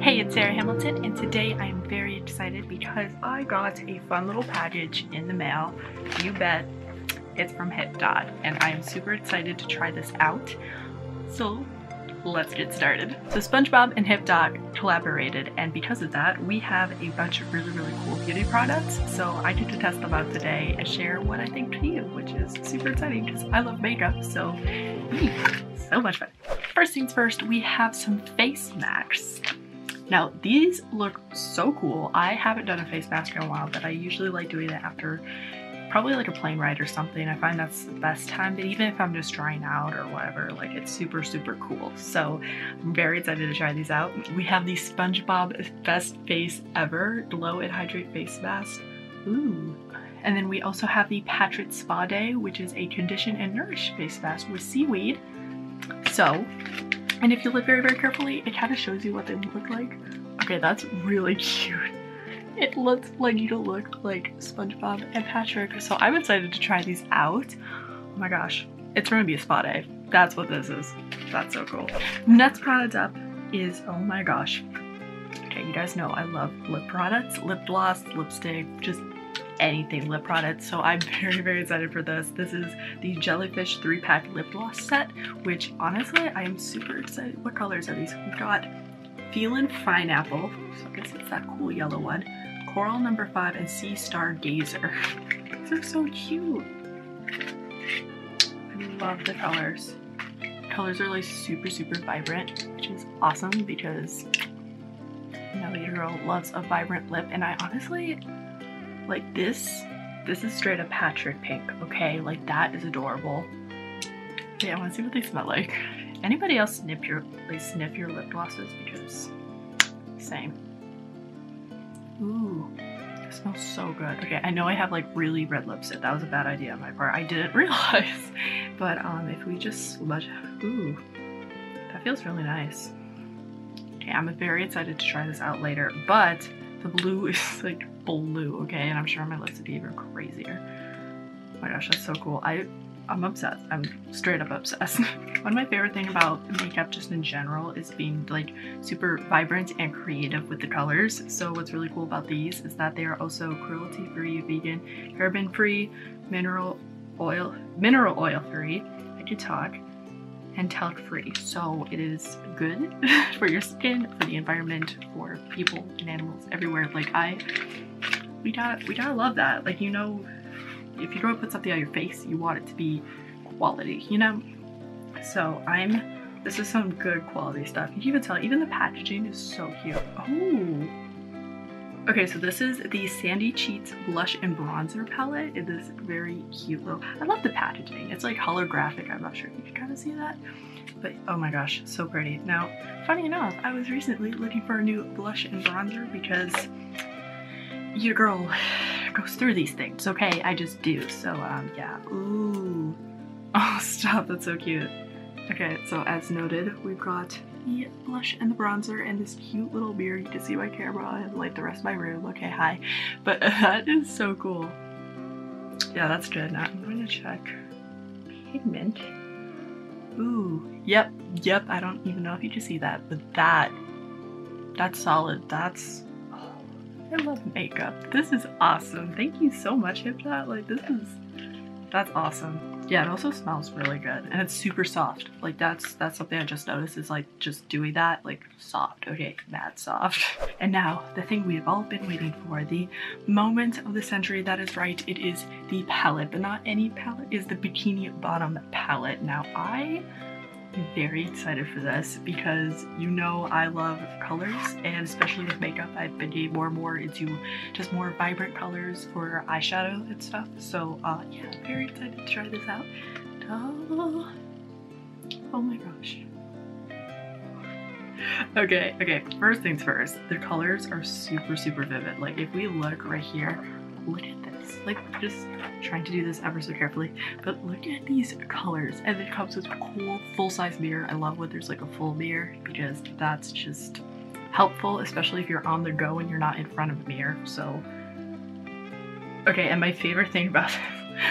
Hey, it's Sarah Hamilton, and today I am very excited because I got a fun little package in the mail. You bet. It's from HipDot, and I am super excited to try this out. So let's get started. So SpongeBob and HipDot collaborated, and because of that, we have a bunch of really cool beauty products. So I get to test them out today and share what I think to you, which is super exciting because I love makeup, so so much fun. First things first, we have some face masks. Now these look so cool. I haven't done a face mask in a while, but I usually like doing it after probably like a plane ride or something. I find that's the best time, but even if I'm just drying out or whatever, like it's super cool. So I'm very excited to try these out. We have the SpongeBob Best Face Ever Glow and Hydrate Face Mask. Ooh. And then we also have the Patrick Spa Day, which is a condition and nourish face mask with seaweed. So, and if you look very carefully, it kind of shows you what they look like. Okay, that's really cute. It looks like you look like SpongeBob and Patrick, so I'm excited to try these out. Oh my gosh, it's going to be a spa day. That's what this is. That's so cool. Next product up is, oh my gosh. Okay, you guys know I love lip products, lip gloss, lipstick, just anything lip products. So I'm very excited for this. This is the Jellyfish 3-pack lip gloss set, which honestly, I am super excited. What colors are these? We've got Feelin' Fineapple, so I guess it's that cool yellow one, Coral #5, and Sea Star Gazer. These are so cute. I love the colors. Colors are like super vibrant, which is awesome because you know your girl loves a vibrant lip, and I honestly like this is straight up Patrick pink, okay? Like that is adorable. Yeah, I want to see what they smell like. Anybody else sniff your lip glosses? Because same. Ooh, it smells so good. Okay, I know I have like really red lipstick. That was a bad idea on my part. I didn't realize. But if we just smudge, ooh, that feels really nice. Okay, I'm very excited to try this out later. But the blue is like blue, okay, and I'm sure my lips would be even crazier. Oh my gosh, that's so cool. I'm obsessed. I'm straight up obsessed. One of my favorite things about makeup just in general is being like super vibrant and creative with the colors. So what's really cool about these is that they are also cruelty-free, vegan, paraben-free, mineral oil-free, I could talk, and talc-free. So it is good for your skin, for the environment, for people and animals everywhere. Like we gotta love that. Like, you know, if you're going to put something on your face, you want it to be quality, you know? So this is some good quality stuff. You can even tell, even the packaging is so cute. Oh! Okay, so this is the Sandy Cheeks Blush and Bronzer Palette. It is very cute little, I love the packaging. It's like holographic, I'm not sure if you can kind of see that. But oh my gosh, so pretty. Now, funny enough, I was recently looking for a new blush and bronzer because your girl goes through these things, okay? I just do. So yeah. Ooh, oh stop, that's so cute. Okay, so as noted, we've got the blush and the bronzer and this cute little mirror. You can see my camera and like the rest of my room. Okay, hi. But that is so cool. Yeah, that's good. Now I'm going to check pigment. Ooh, yep. I don't even know if you can see that, but that's solid. That's, I love makeup. This is awesome. Thank you so much, HipDot. Like that's awesome. Yeah, it also smells really good and it's super soft. Like that's something I just noticed is like just doing that, like soft. Okay, mad soft. And now the thing we have all been waiting for, the moment of the century. That is right. It is the palette, but not any palette. It is the Bikini Bottom palette. Now I am very excited for this because you know I love colors, and especially with makeup I've been getting more and more into just more vibrant colors for eyeshadow and stuff. So yeah, very excited to try this out. Oh my gosh. Okay, first things first, the colors are super vivid. Like if we look right here, look at this. Like just trying to do this ever so carefully, but look at these colors. And it comes with a cool full-size mirror. I love when there's like a full mirror because that's just helpful, especially if you're on the go and you're not in front of a mirror. So okay, and my favorite thing about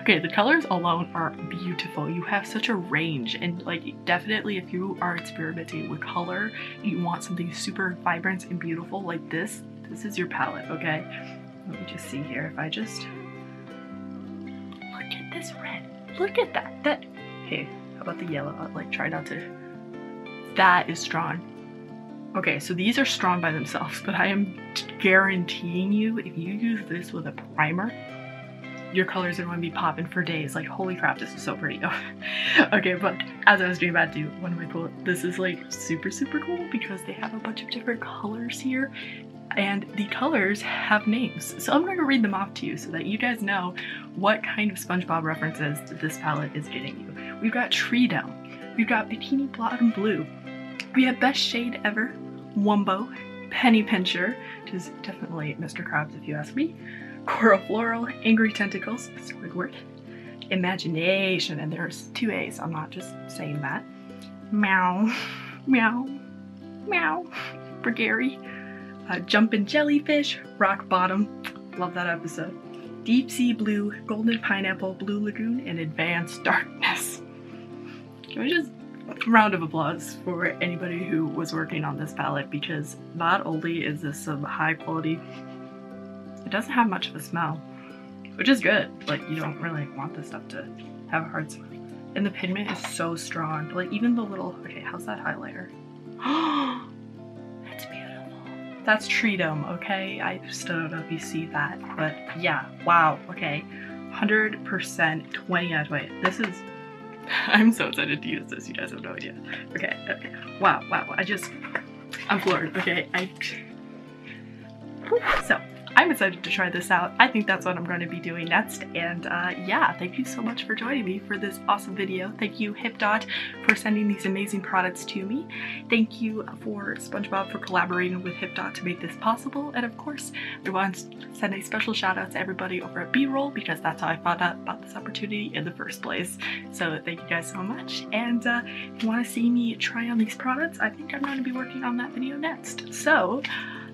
Okay, the colors alone are beautiful. You have such a range, and like definitely if you are experimenting with color, you want something super vibrant and beautiful like this, this is your palette, okay? Let me just see here. If I just look at this red, look at that. That, hey, how about the yellow? I'll, like, try not to. That is strong. Okay, so these are strong by themselves, but I am guaranteeing you, if you use this with a primer, your colors are going to be popping for days. Like, holy crap, this is so pretty. Okay, but as I was doing that, dude, one of my cool, this is like super, super cool because they have a bunch of different colors here, and the colors have names. So I'm going to read them off to you so that you guys know what kind of SpongeBob references this palette is getting you. We've got Tree Dome, we've got Bikini Bottom Blue, we have Best Shade Ever, Wumbo, Penny Pincher, which is definitely Mr. Krabs if you ask me, Coral Floral, Angry Tentacles, Squidward, Imagination, and there's two A's, I'm not just saying that, Meow, Meow, Meow, for Gary, Jumpin' Jellyfish, Rock Bottom, love that episode, Deep Sea Blue, Golden Pineapple, Blue Lagoon, and Advanced Darkness. Can we just round of applause for anybody who was working on this palette, because not only is this some high quality, it doesn't have much of a smell, which is good. Like, you don't really want this stuff to have a hard smell. And the pigment is so strong. Like, even the little, okay, how's that highlighter? Oh, that's beautiful. That's Tree Dome, okay? I just don't know if you see that, but yeah, wow, okay. 100%, 20 out of 20. This is, I'm so excited to use this, you guys have no idea. Okay, okay. Wow, wow, I just, I'm floored, okay? So, I'm excited to try this out. I think that's what I'm going to be doing next, and yeah, thank you so much for joining me for this awesome video. Thank you, HipDot, for sending these amazing products to me. Thank you for SpongeBob for collaborating with HipDot to make this possible, and of course, I want to send a special shout out to everybody over at B-Roll, because that's how I found out about this opportunity in the first place. So thank you guys so much, and if you want to see me try on these products, I think I'm going to be working on that video next. So,